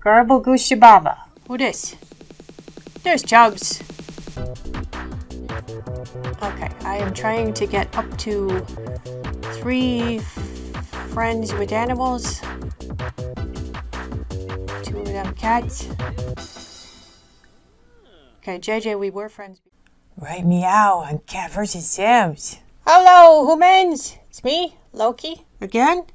Garble Goosey Baba. Who this? There's Chubbs. Okay, I am trying to get up to 3 friends with animals. 2 of them cats. Okay, JJ, we were friends. Right meow on Cat vs. Sims. Hello, humans! It's me, Loki. Again,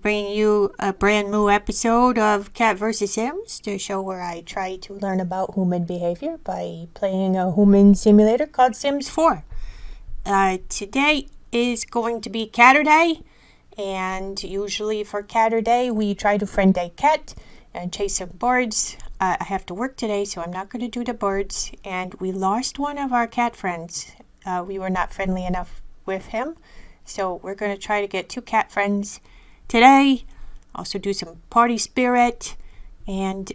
bringing you a brand new episode of Cat vs. Sims, the show where I try to learn about human behavior by playing a human simulator called Sims 4. Today is going to be Caturday, and usually for Caturday we try to friend a cat and chase some birds. I have to work today, so I'm not going to do the birds, and we lost one of our cat friends. We were not friendly enough with him, so we're going to try to get 2 cat friends today, also do some party spirit, and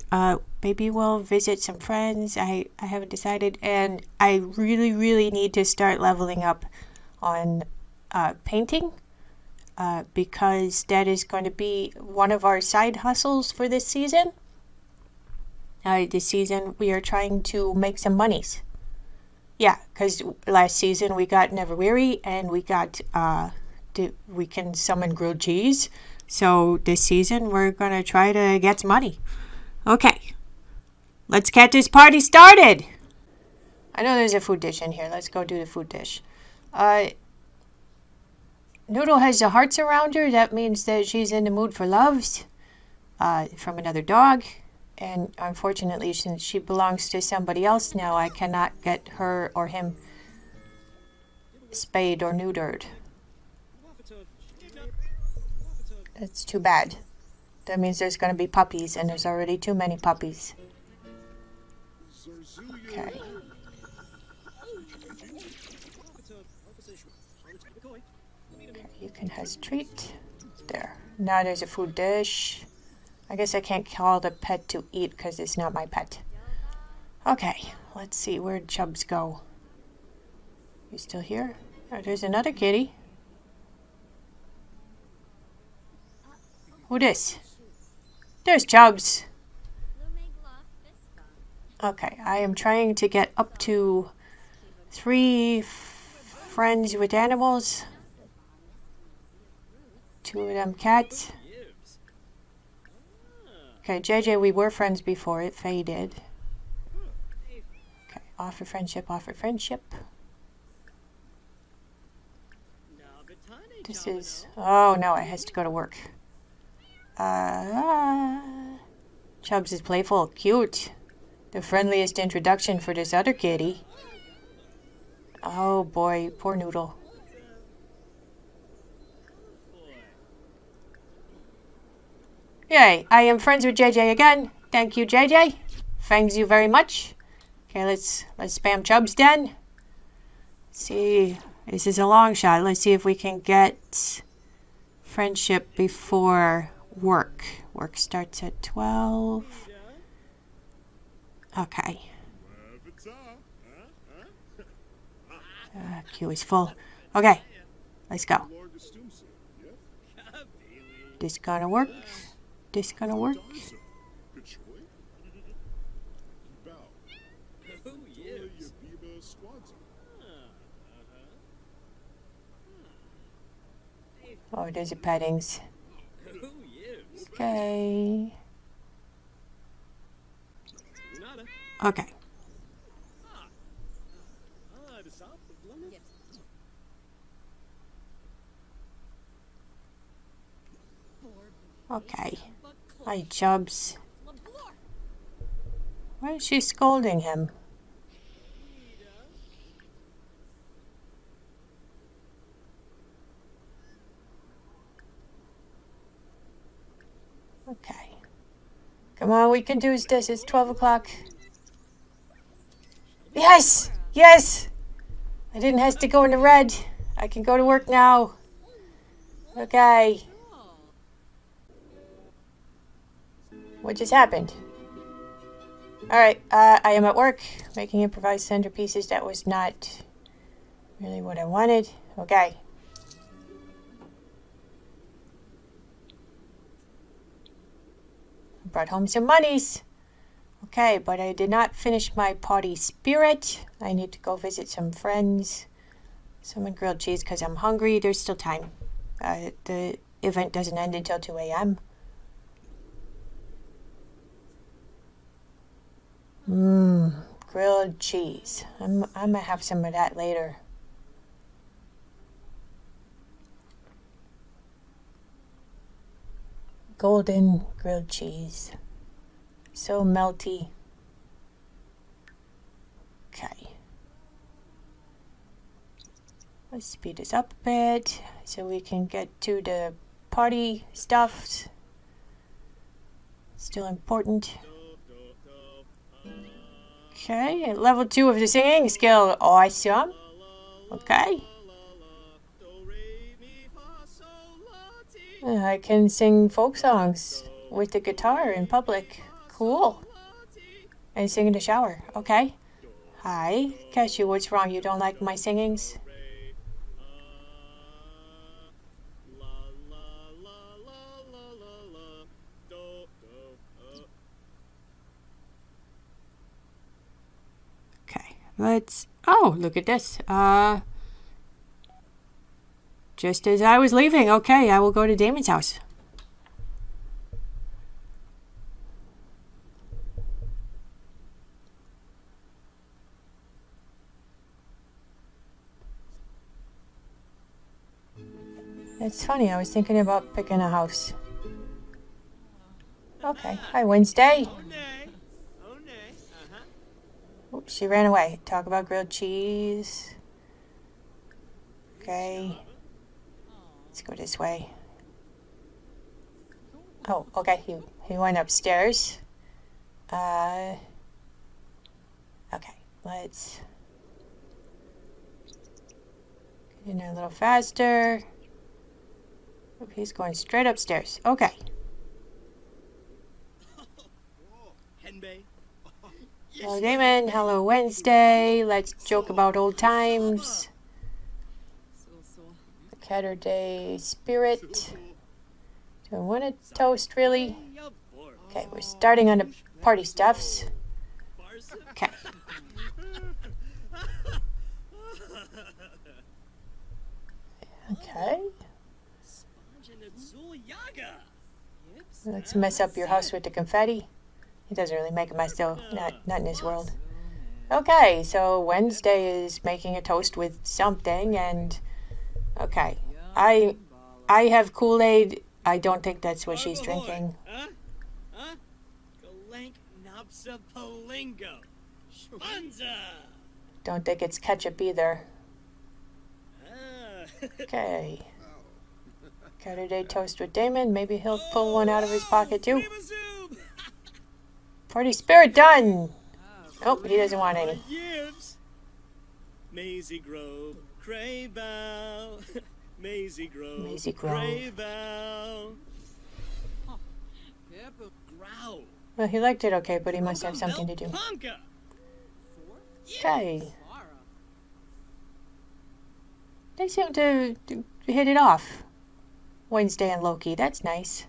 maybe we'll visit some friends. I haven't decided, and I really need to start leveling up on painting, because that is going to be one of our side hustles for this season. This season we are trying to make some monies. Yeah, because last season we got Never Weary, and we got we can summon grilled cheese. So this season we're gonna try to get some money. Okay, let's get this party started. I know there's a food dish in here. Let's go do the food dish. Noodle has the hearts around her. That means that she's in the mood for loves from another dog. And unfortunately, since she belongs to somebody else now, I cannot get her or him spayed or neutered. That's too bad. That means there's going to be puppies, and there's already too many puppies. Okay. You can have a treat. There. Now there's a food dish. I guess I can't call the pet to eat because it's not my pet. Okay, let's see. Where'd Chubbs go? You still here? Oh, there's another kitty. Who this? There's Chubbs. Okay, I am trying to get up to 3 friends with animals. 2 of them cats. Okay, JJ, we were friends before. It faded. Okay, offer friendship, offer friendship. This is... Oh, no, it has to go to work. Chubbs is playful. Cute. The friendliest introduction for this other kitty. Oh, boy. Poor Noodle. Yay, I am friends with JJ again. Thank you, JJ. Thanks you very much. Okay, let's spam Chubbs then. Let's see, this is a long shot. Let's see if we can get friendship before work. Work starts at 12. Okay. Queue is full. Okay, let's go. This gonna work. This gonna work? Oh, there's your pettings. Okay. Okay. Okay. Hi, Chubbs. Why is she scolding him? Okay. Come on, we can do this. It's 12 o'clock. Yes! Yes! I didn't have to go into red. I can go to work now. Okay. What just happened? Alright, I am at work, making improvised centerpieces. That was not really what I wanted. Okay. brought home some monies. Okay, but I did not finish my party spirit. I need to go visit some friends. Someone grilled cheese because I'm hungry. There's still time. The event doesn't end until 2 a.m. Grilled cheese. I'm gonna have some of that later. Golden grilled cheese. So melty. Okay. Let's speed this up a bit so we can get to the party stuff. Still important. Okay, level 2 of the singing skill. Awesome. Okay. I can sing folk songs with the guitar in public. Cool. And sing in the shower. Okay. Hi, Cashew, what's wrong? You don't like my singings? Okay, let's... Oh, look at this. Just as I was leaving. Okay, I will go to Damon's house. It's funny, I was thinking about picking a house. Okay, hi Wednesday. Oops, she ran away. Talk about grilled cheese. Okay. Let's go this way. Oh, okay, he went upstairs. Okay, let's get in there a little faster. Oh, he's going straight upstairs. Okay. Hello, Damon. Hello, Wednesday. Let's joke about old times. Caturday spirit. Do I want a toast, really? Okay, we're starting on the party stuffs. Okay. Okay. Let's mess up your house with the confetti. He doesn't really make a mess, though. Not in his world. Okay, so Wednesday is making a toast with something, and... Okay, I have Kool-Aid. I don't think that's what she's drinking. Don't think it's ketchup either. Okay. Caturday toast with Damon. Maybe he'll pull one out of his pocket too. Party spirit done. Oh, he doesn't want any. Maisie Grove. Gray Bow, Maisie Grove, Maisie Grove. Well, he liked it okay, but he must have something to do. Okay. They seem to hit it off. Wednesday and Loki, that's nice.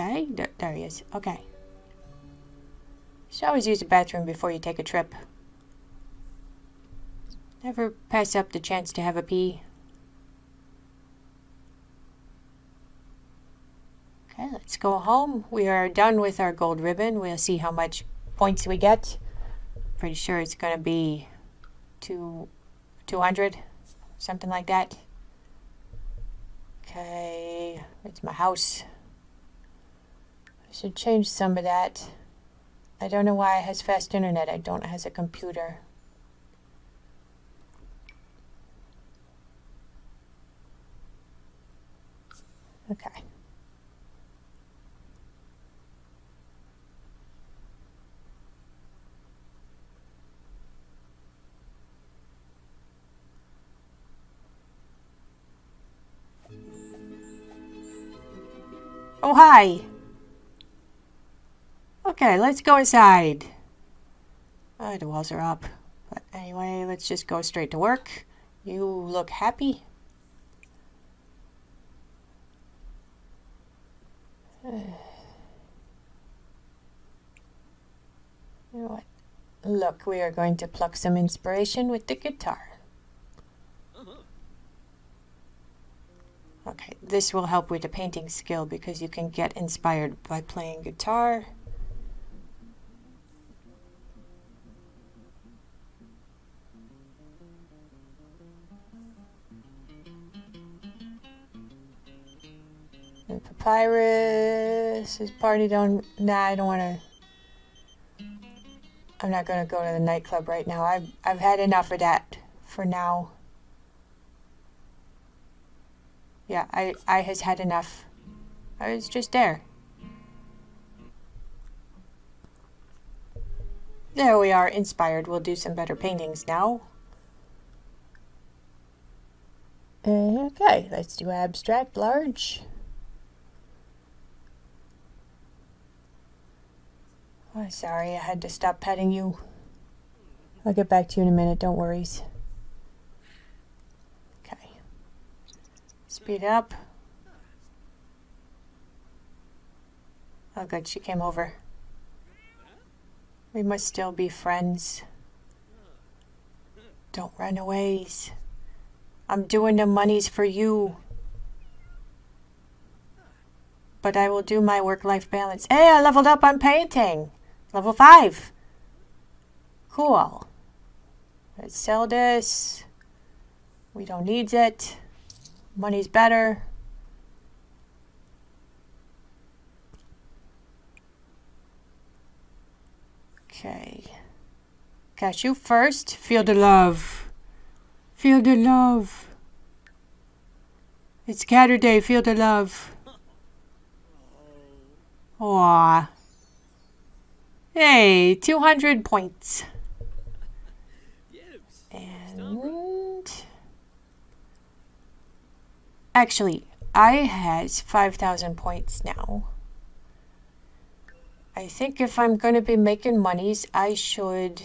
Okay, there he is. Okay. You should always use the bathroom before you take a trip. Never pass up the chance to have a pee. Okay, let's go home. We are done with our gold ribbon. We'll see how much points we get. Pretty sure it's going to be 200, something like that. Okay, it's my house. Should change some of that. I don't know why it has fast internet. I don't has a computer. Okay. Oh, hi. Okay, let's go inside. The walls are up, but Anyway, let's just go straight to work. You look happy. You know what? Look, we are going to pluck some inspiration with the guitar. Okay, this will help with the painting skill because you can get inspired by playing guitar. And Papyrus is partied on. Nah, I don't want to. I'm not going to go to the nightclub right now. I've had enough of that for now. Yeah, I has had enough. I was just there. There we are, inspired. We'll do some better paintings now. Okay, let's do abstract, large. Oh, sorry, I had to stop petting you. I'll get back to you in a minute, don't worry. Speed up. Oh good, she came over. We must still be friends. Don't run away. I'm doing the monies for you. But I will do my work-life balance. Hey, I leveled up on painting. Level 5. Cool. Let's sell this. We don't need it. Money's better. Okay. Cashew first. Feel the love. Feel the love. It's Caturday. Feel the love. Aww. Hey, 200 points. And... actually, I has 5,000 points now. I think if I'm going to be making monies, I should...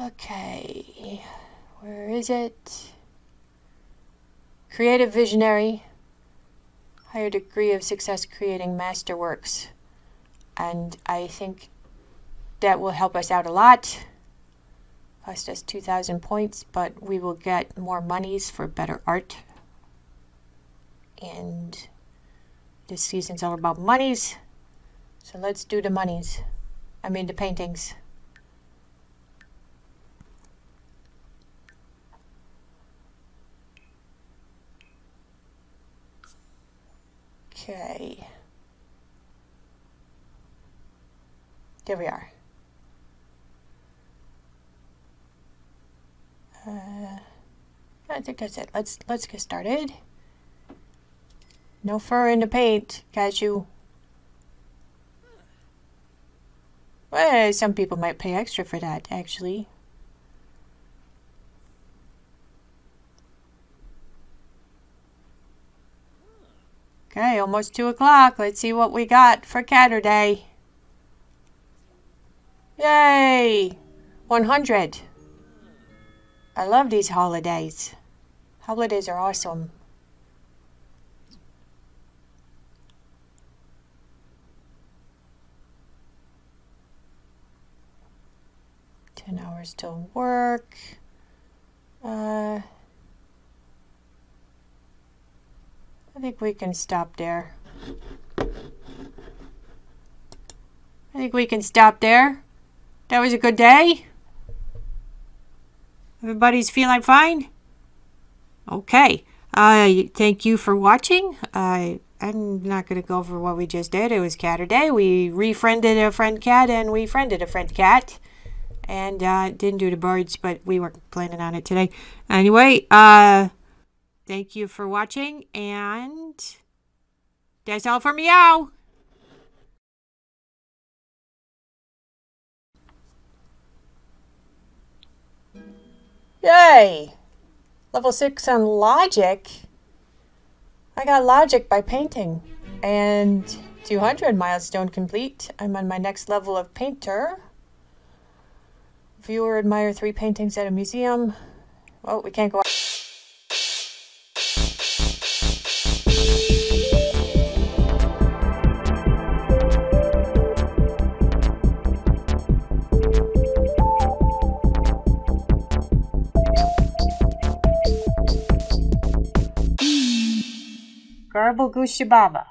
okay, where is it? Creative Visionary. Higher degree of success creating masterworks. And I think that will help us out a lot. Cost us 2,000 points, but we will get more monies for better art. And this season's all about monies. So let's do the monies. I mean the paintings. Okay. There we are. I think that's it. Let's get started. No fur in the paint, Cashew. Well, some people might pay extra for that, actually. Okay, almost 2 o'clock. Let's see what we got for Caturday. Yay! 100. I love these holidays. Holidays are awesome. Ten hours till work. I think we can stop there. That was a good day. Everybody's feeling fine? Okay. Thank you for watching. I'm not going to go over what we just did. It was Caturday. We refriended a friend cat and we friended a friend cat. And didn't do the birds, but we weren't planning on it today. Anyway, thank you for watching. And that's all for meow. Yay! Level 6 on logic. I got logic by painting. And 200 milestone complete. I'm on my next level of painter. Viewer admire three paintings at a museum. Oh, we can't go out. Garble Goosey Baba.